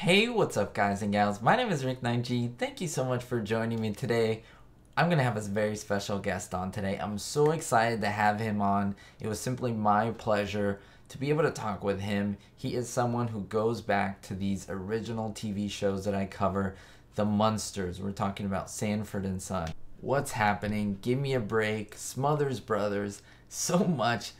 Hey, what's up guys and gals? My name is Rick Nineg. Thank you so much for joining me today. I'm gonna have a very special guest on today. I'm so excited to have him on. It was simply my pleasure to be able to talk with him. He is someone who goes back to these original TV shows that I cover, the Munsters. We're talking about Sanford and Son, What's Happening, Give Me a Break, Smothers Brothers, so much.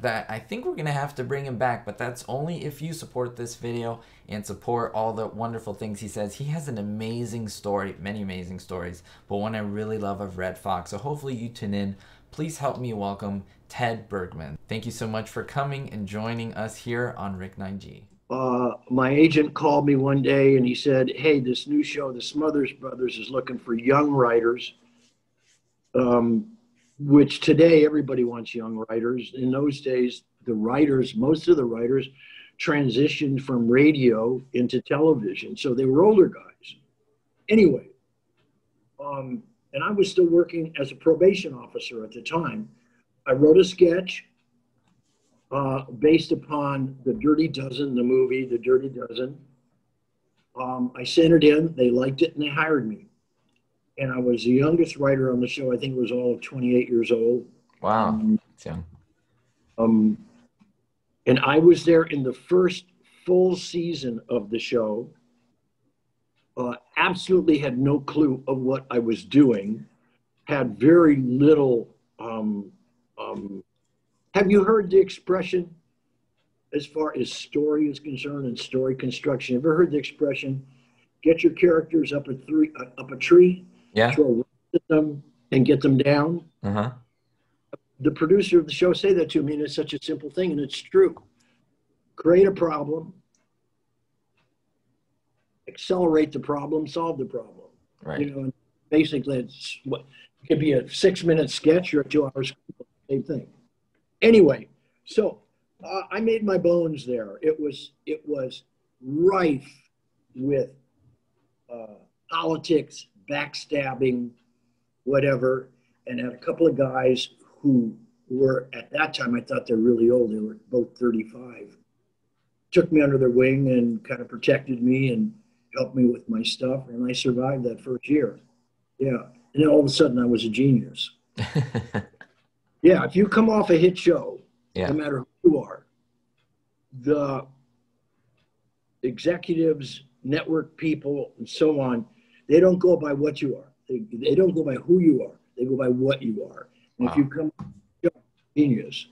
That I think we're gonna have to bring him back, but that's only if you support this video and support all the wonderful things he says. He has an amazing story, many amazing stories, but one I really love of Redd Foxx. So hopefully you tune in. Please help me welcome Ted Bergman. Thank you so much for coming and joining us here on Rick Nineg. My agent called me one day and he said, "Hey, this new show, The Smothers Brothers, is looking for young writers." Which today everybody wants young writers. In those days, the writers, most of the writers transitioned from radio into television. So they were older guys. Anyway, and I was still working as a probation officer at the time. I wrote a sketch based upon The Dirty Dozen, the movie, The Dirty Dozen. I sent it in, they liked it, and they hired me. And I was the youngest writer on the show. I think it was all of 28 years old. Wow, that's young. And I was there in the first full season of the show. Absolutely had no clue of what I was doing. Had very little, have you heard the expression as far as story is concerned and story construction? Ever heard the expression, get your characters up a tree? Yeah. Throw them and get them down. Uh-huh. The producer of the show said that to me, and it's such a simple thing, and it's true. Create a problem, accelerate the problem, solve the problem. Right. You know, and basically, it's what it could be a 6-minute sketch or a 2-hour script, same thing. Anyway, so I made my bones there. It was rife with politics, backstabbing, whatever, and had a couple of guys who were, at that time, I thought they're really old. They were both 35. Took me under their wing and kind of protected me and helped me with my stuff, and I survived that first year. Yeah, and then all of a sudden, I was a genius. Yeah, if you come off a hit show, yeah, no matter who you are, the executives, network people, and so on, they don't go by what you are. They don't go by who you are. They go by what you are. And wow. If you come, you're a genius.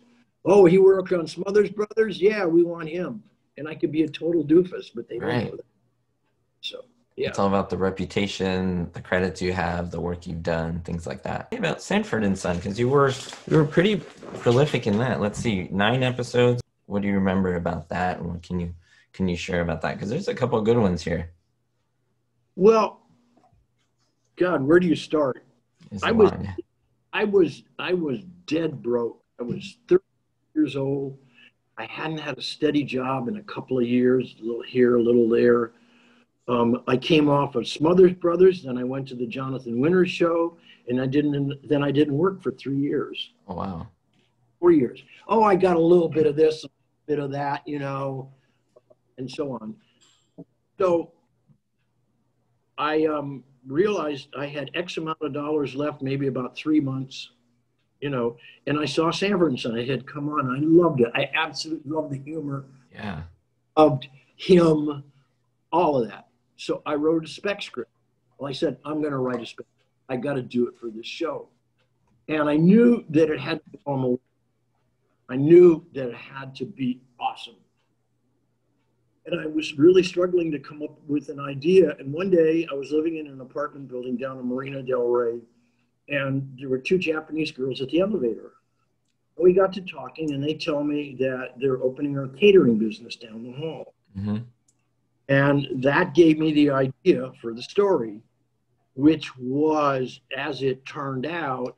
Oh, he worked on Smothers Brothers? Yeah, we want him. And I could be a total doofus, but they don't know that. So, yeah. It's all about the reputation, the credits you have, the work you've done, things like that. Hey, about Sanford and Son, because you were pretty prolific in that. Let's see, 9 episodes. What do you remember about that? And what can you share about that? Because there's a couple of good ones here. Well, God, where do you start? I was dead broke. I was 30 years old. I hadn't had a steady job in a couple of years, a little here, a little there. I came off of Smothers Brothers, then I went to the Jonathan Winters Show, and then I didn't work for 3 years. Oh wow. 4 years. Oh, I got a little bit of this, a bit of that, you know, and so on. So I realized I had X amount of dollars left, maybe about 3 months, you know, and I saw Sanford and Son. I had come on. I loved it. I absolutely loved the humor. Yeah. Loved him, all of that. So I wrote a spec script. Well, I said, I'm going to write a spec. I got to do it for this show. And I knew that it had to be awesome. I knew that it had to be awesome. And I was really struggling to come up with an idea. And one day I was living in an apartment building down in Marina Del Rey, and there were 2 Japanese girls at the elevator. We got to talking, and they tell me that they're opening a catering business down the hall. Mm-hmm. And that gave me the idea for the story, which was, as it turned out,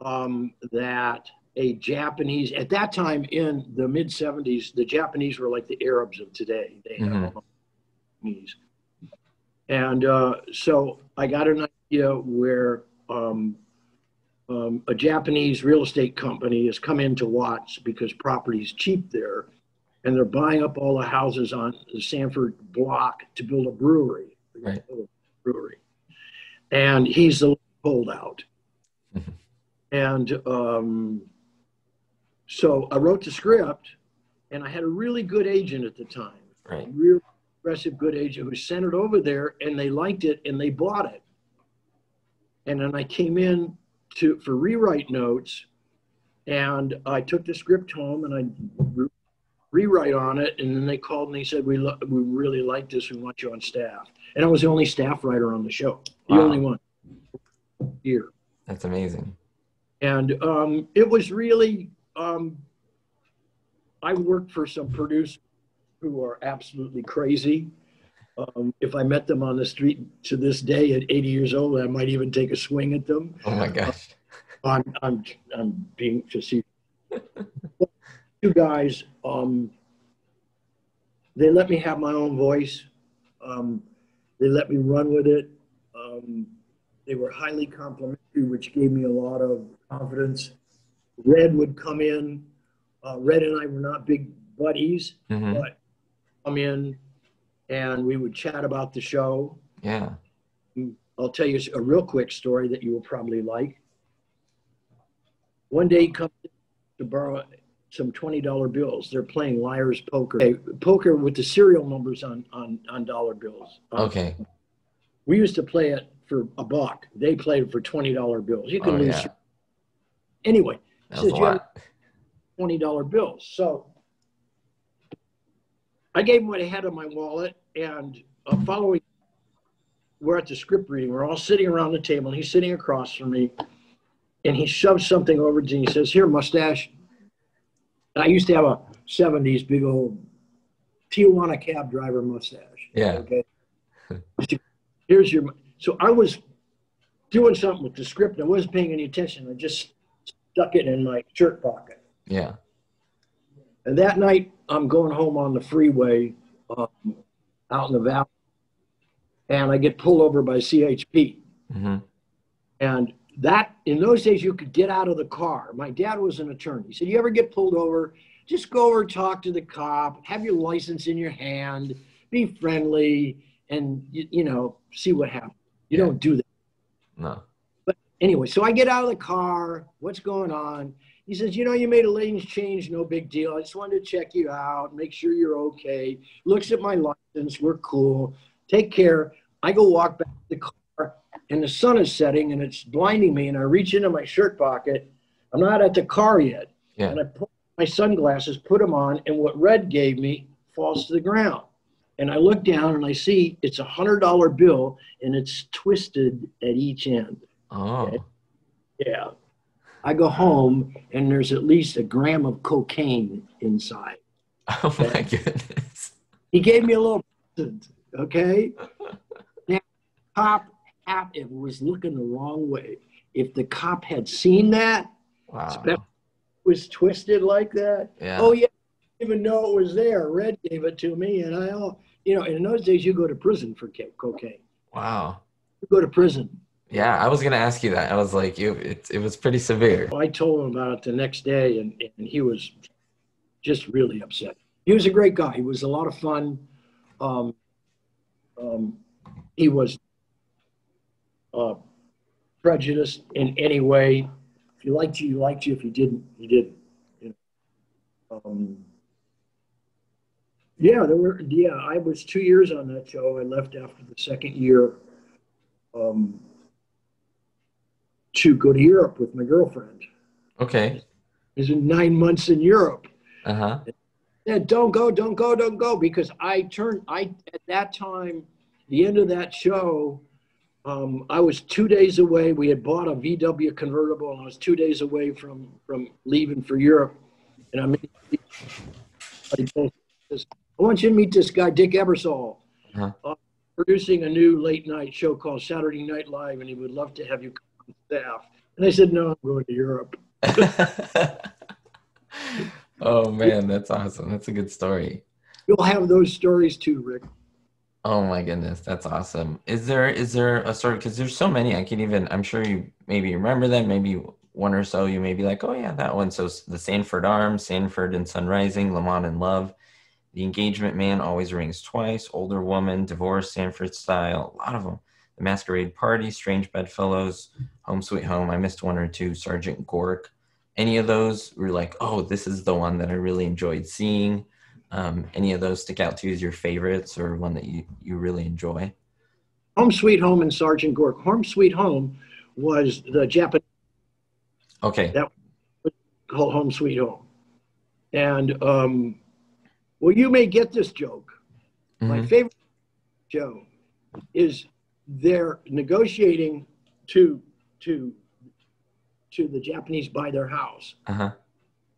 that a Japanese, at that time in the mid 70s, the Japanese were like the Arabs of today. They had mm-hmm. all Japanese. And so I got an idea where a Japanese real estate company has come into Watts because property's cheap there. and they're buying up all the houses on the Sanford block to build a brewery. Right. And he's the holdout. And so I wrote the script, and I had a really good agent at the time. Right. A real impressive good agent who sent it over there, and they liked it, and they bought it. And then I came in for rewrite notes, and I took the script home, and I rewrite on it, and then they called and they said, we really like this, we want you on staff. And I was the only staff writer on the show, the only one here. That's amazing. And it was really, I worked for some producers who are absolutely crazy. If I met them on the street to this day at 80 years old, I might even take a swing at them. Oh my gosh. I'm being facetious. You guys, they let me have my own voice. They let me run with it. They were highly complimentary, which gave me a lot of confidence. Redd would come in. Redd and I were not big buddies, but come in and we would chat about the show. Yeah. I'll tell you a real quick story that you will probably like. One day he comes to borrow some $20 bills. They're playing liar's poker. Poker with the serial numbers on dollar bills. Okay. We used to play it for $1. They played it for $20 bills. You can lose. Yeah. Anyway, says you have $20 bills. So I gave him what I had in my wallet, and following, we're at the script reading. We're all sitting around the table, and he's sitting across from me, and he shoves something over to me. He says, "Here, mustache." I used to have a 70s big old Tijuana cab driver mustache. Yeah. Okay. Here's your. So I was doing something with the script. And I wasn't paying any attention. I just stuck it in my shirt pocket. Yeah. And that night, I'm going home on the freeway out in the valley. And I get pulled over by CHP. And that, in those days, you could get out of the car. My dad was an attorney. He said, you ever get pulled over, just go over, talk to the cop, have your license in your hand, be friendly, and, you know, see what happens. You don't do that. No. But anyway, so I get out of the car. What's going on? He says, you know, you made a lanes change. No big deal. I just wanted to check you out, make sure you're okay. Looks at my license. We're cool. Take care. I go walk back to the car. And the sun is setting, and it's blinding me, and I reach into my shirt pocket. I'm not at the car yet. Yeah. And I put my sunglasses, put them on, and what Redd gave me falls to the ground. And I look down, and I see it's a $100 bill, and it's twisted at each end. Oh. Okay? Yeah. I go home, and there's at least a gram of cocaine inside. Oh, my goodness. He gave me a little present, okay? Now, Pop. It was looking the wrong way. If the cop had seen that, it was twisted like that. Yeah. Oh yeah, I didn't even know it was there. Redd gave it to me, and you know, in those days you go to prison for cocaine. Wow. You go to prison. Yeah, I was gonna ask you that. I was like, it was pretty severe. I told him about it the next day, and he was just really upset. He was a great guy. He was a lot of fun. He was. Prejudiced in any way. If you liked you, you liked you. If you didn't, you didn't. You know? Yeah, there were. Yeah, I was 2 years on that show. I left after the second year to go to Europe with my girlfriend. Okay. It was 9 months in Europe. Uh huh. Yeah, don't go, don't go, don't go, because at that time, the end of that show. I was 2 days away. We had bought a VW convertible, and I was 2 days away from leaving for Europe. And I want you to meet this guy, Dick Ebersall, producing a new late-night show called Saturday Night Live, and he would love to have you come on staff. And I said, no, I'm going to Europe. Oh, man, that's awesome. That's a good story. You'll have those stories too, Rick. Oh my goodness, that's awesome. Is there a story, because there's so many, I can't even, I'm sure you maybe remember them, maybe one or so you may be like, oh yeah, that one. So the Sanford Arms, Sanford and Sun Rising, Lamont and Love. The Engagement Man Always Rings Twice, Older Woman, Divorce, Sanford Style, a lot of them. The Masquerade Party, Strange Bedfellows, Home Sweet Home. I missed one or two, Sergeant Gork. Any of those were like, oh, this is the one that I really enjoyed seeing. Any of those stick out to you as your favorites or one that you really enjoy? Home Sweet Home and Sergeant Gork. Home Sweet Home was the Japanese. Okay. That was called Home Sweet Home. And, well, you may get this joke. Mm-hmm. My favorite joke is they're negotiating to the Japanese buy their house. Uh-huh.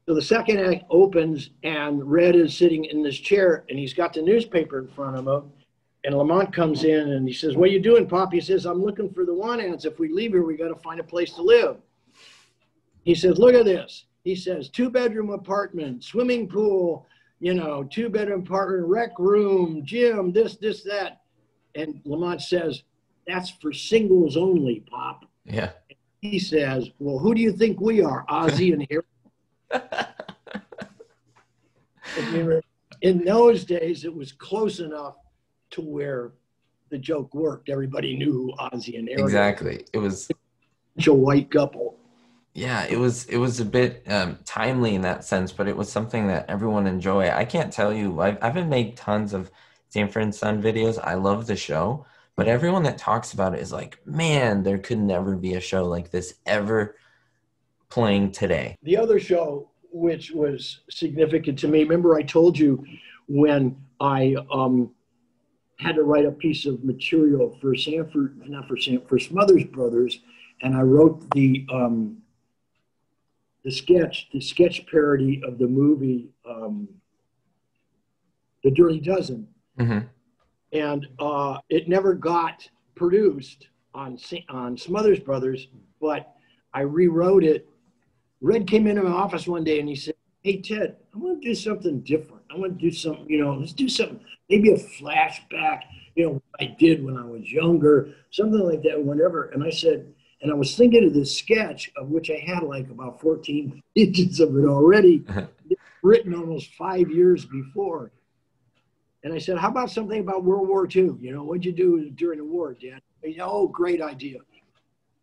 So the second act opens and Red is sitting in this chair and he's got the newspaper in front of him. And Lamont comes in and he says, what are you doing, Pop? He says, I'm looking for the want-ads. If we leave here, we got to find a place to live. He says, look at this. He says, 2-bedroom apartment, swimming pool, you know, 2-bedroom apartment, rec room, gym, this, that. And Lamont says, that's for singles only, Pop. Yeah. And he says, well, who do you think we are, Ozzy and Harry? In those days, it was close enough to where the joke worked. Everybody knew who Ozzy and Harry were. Exactly. It was such a white couple. Yeah, it was a bit timely in that sense, but it was something that everyone enjoyed. I can't tell you, I've made tons of Sanford and Son videos. I love the show, but everyone that talks about it is like, man, there could never be a show like this ever playing today. The other show which was significant to me, remember I told you when I had to write a piece of material for Smothers Brothers, and I wrote the sketch parody of the movie The Dirty Dozen. Mm-hmm. And it never got produced on Smothers Brothers, but I rewrote it. Red came into my office one day and he said, hey, Ted, I want to do something different. I want to do something, you know, let's do something, maybe a flashback, you know, what I did when I was younger, something like that, whatever. And I said, and I was thinking of this sketch, of which I had like about 14 pages of it already, written almost 5 years before. And I said, how about something about World War II? You know, what'd you do during the war, Dad? Oh, great idea.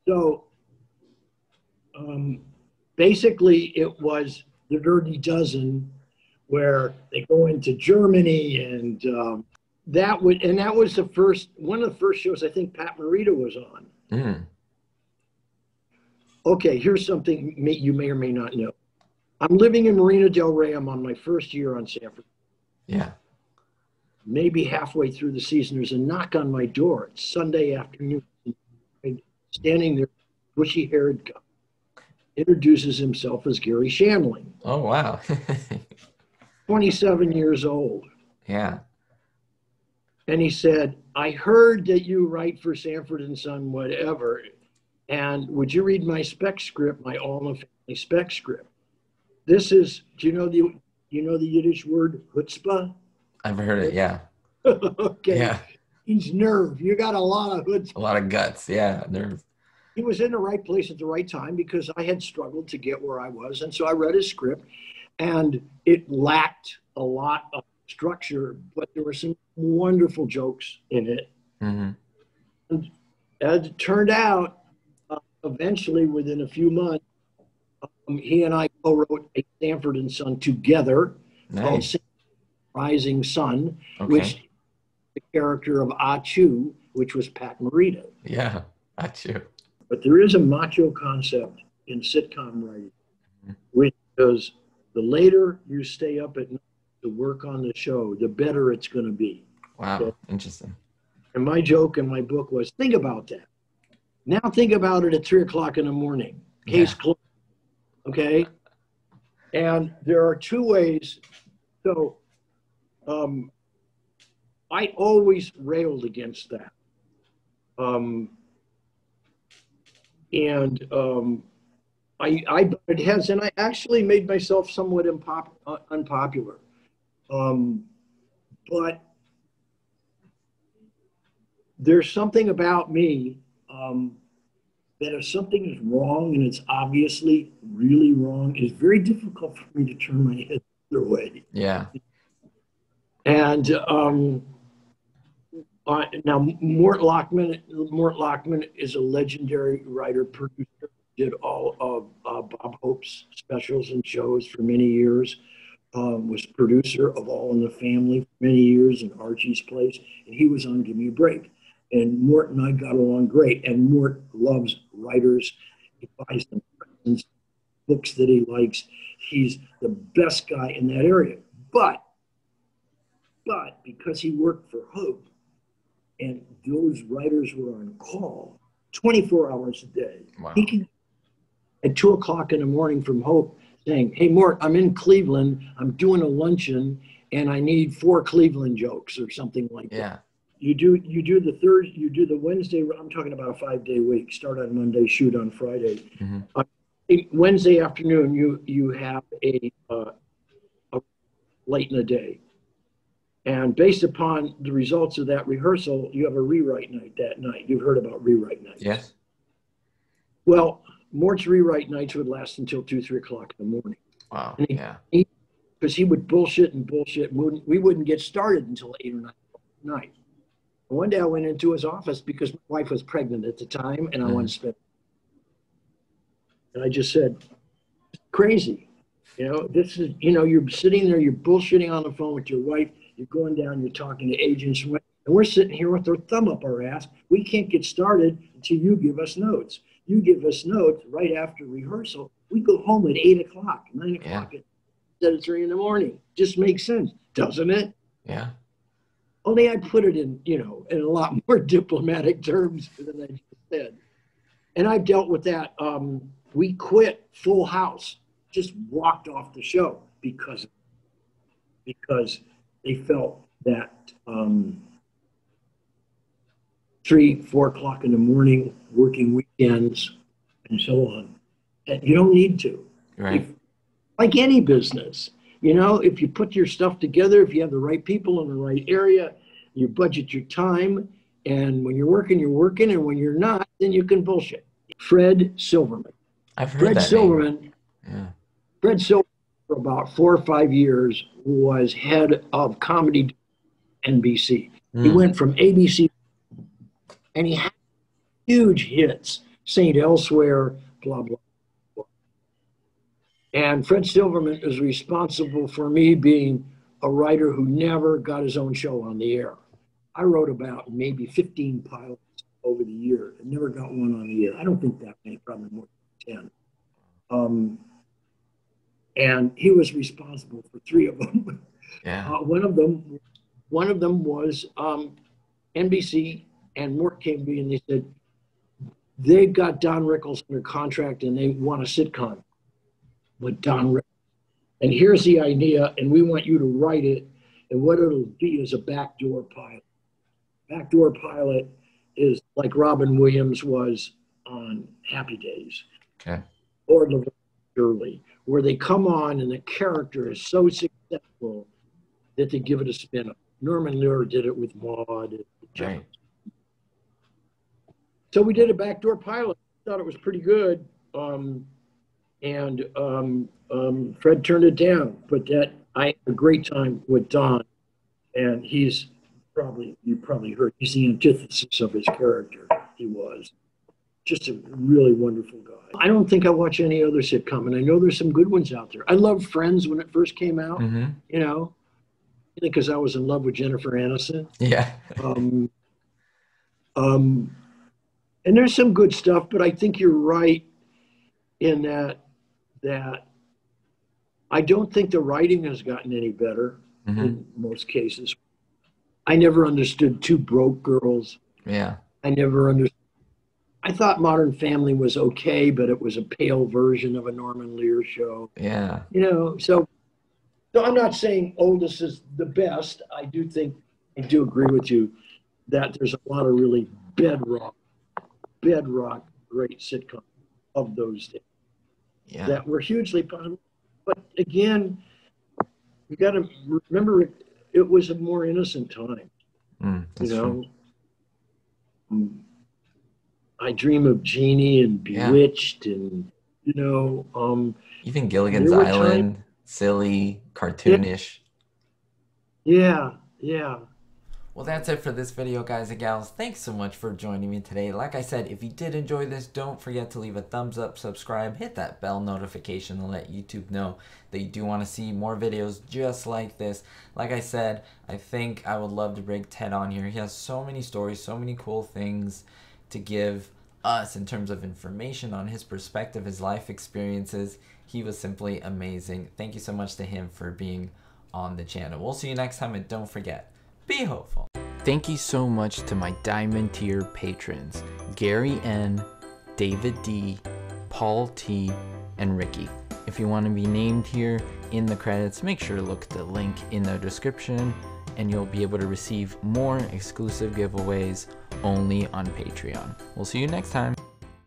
So basically it was The Dirty Dozen, where they go into Germany, and that was the first, one of the first shows I think Pat Morita was on. Mm. Okay, here's something you may or may not know. I'm living in Marina del Rey. I'm on my first year on Sanford. Yeah. Maybe halfway through the season, there's a knock on my door. It's Sunday afternoon. Standing there, bushy-haired guy introduces himself as Gary Shandling. Oh, wow. 27 years old. Yeah. And he said, I heard that you write for Sanford and Son, whatever. And would you read my spec script, my All in the Family spec script? This is, do you know the Yiddish word chutzpah? I've heard it, yeah. Okay. Yeah. He's nerve. You got a lot of hoods. A lot of guts, yeah, nerve. He was in the right place at the right time because I had struggled to get where I was. And so I read his script, and it lacked a lot of structure, but there were some wonderful jokes in it. Mm-hmm. And as it turned out, eventually, within a few months, he and I co-wrote a Sanford and Son together. Nice. Called Sanford Rising Sun, okay. Which the character of Achu, which was Pat Morita. Yeah, Achu. But there is a macho concept in sitcom writing, mm-hmm. which is the later you stay up at night to work on the show, the better it's going to be. Wow, so, interesting. And my joke in my book was, think about that. Now think about it at 3 o'clock in the morning. Case closed. Okay. And there are two ways. So I always railed against that. But it has, and I actually made myself somewhat unpopular. But there's something about me that if something is wrong and it's obviously really wrong, it's very difficult for me to turn my head the other way. Yeah. And now Mort Lachman is a legendary writer, producer, did all of Bob Hope's specials and shows for many years, was producer of All in the Family for many years and Archie's Place, and he was on Give Me a Break. And Mort and I got along great, and Mort loves writers. He buys them presents, books that he likes. He's the best guy in that area. But because he worked for Hope, and those writers were on call 24 hours a day. Wow. He could, at 2 o'clock in the morning from Hope, saying, hey, Mort, I'm in Cleveland. I'm doing a luncheon, and I need 4 Cleveland jokes or something like that. Yeah. You do the Wednesday. I'm talking about a 5-day week. Start on Monday, shoot on Friday. Mm-hmm. Wednesday afternoon, you have a late in the day, and based upon the results of that rehearsal, you have a rewrite night that night. You've heard about rewrite nights. Yes. Well, Mort's rewrite nights would last until 2, 3 o'clock in the morning. Wow. And because he would bullshit and bullshit. We wouldn't get started until 8 or 9 o'clock at night. One day I went into his office because my wife was pregnant at the time, and I wanted to spend. And I just said, crazy. You know, this is, you know, you're sitting there, you're bullshitting on the phone with your wife. You're going down, you're talking to agents. And we're sitting here with our thumb up our ass. We can't get started until you give us notes. You give us notes right after rehearsal. We go home at 8 o'clock, 9 o'clock, instead of 3 in the morning. Just makes sense, doesn't it? Yeah. Only I put it in, you know, in a lot more diplomatic terms than I just said. And I dealt with that. We quit Full House, just walked off the show because they felt that 3, 4 o'clock in the morning, working weekends, and so on. And you don't need to. Right. If, like any business. You know, if you put your stuff together, if you have the right people in the right area, you budget your time, and when you're working, and when you're not, then you can bullshit. Fred Silverman. I've heard that name. Yeah. Fred Silverman, for about 4 or 5 years, was head of comedy NBC. Mm. He went from ABC, and he had huge hits, Saint Elsewhere, blah, blah. And Fred Silverman is responsible for me being a writer who never got his own show on the air. I wrote about maybe 15 pilots over the year and never got one on the air. I don't think that many, probably more than 10. And he was responsible for 3 of them. Yeah. One of them was NBC, and Mort came to me and they said, they've got Don Rickles under contract and they want a sitcom with Don Rickles. And here's the idea, and we want you to write it, and what it'll be is a backdoor pilot. Backdoor pilot is like Robin Williams was on Happy Days, okay, or Laverne and Shirley, where they come on and the character is so successful that they give it a spin-up. Norman Lear did it with Maude. Right. So we did a backdoor pilot. Thought it was pretty good. And Fred turned it down, but that I had a great time with Don, and he's probably, you probably heard, he's the antithesis of his character. He was just a really wonderful guy. I don't think I watch any other sitcom, and I know there's some good ones out there. I loved Friends when it first came out, you know, because I was in love with Jennifer Aniston. Yeah. And there's some good stuff, but I think you're right in that I don't think the writing has gotten any better in most cases. I never understood Two Broke Girls. Yeah. I never understood. I thought Modern Family was okay, but it was a pale version of a Norman Lear show. Yeah. You know, so I'm not saying oldest is the best. I do agree with you that there's a lot of really bedrock great sitcoms of those days. Yeah. That were hugely possible. But again, you got to remember it was a more innocent time. You know, I Dream of Jeannie and Bewitched, and you know, even Gilligan's Island, silly, cartoonish. Yeah, Yeah. Well, that's it for this video, guys and gals. Thanks so much for joining me today. Like I said, if you did enjoy this, don't forget to leave a thumbs up, subscribe, hit that bell notification to let YouTube know that you do want to see more videos just like this. Like I said, I think I would love to bring Ted on here. He has so many stories, so many cool things to give us in terms of information on his perspective, his life experiences. He was simply amazing. Thank you so much to him for being on the channel. We'll see you next time, and don't forget, be hopeful. Thank you so much to my Diamond Tier patrons, Gary N, David D, Paul T, and Ricky. If you want to be named here in the credits, make sure to look at the link in the description and you'll be able to receive more exclusive giveaways only on Patreon. We'll see you next time.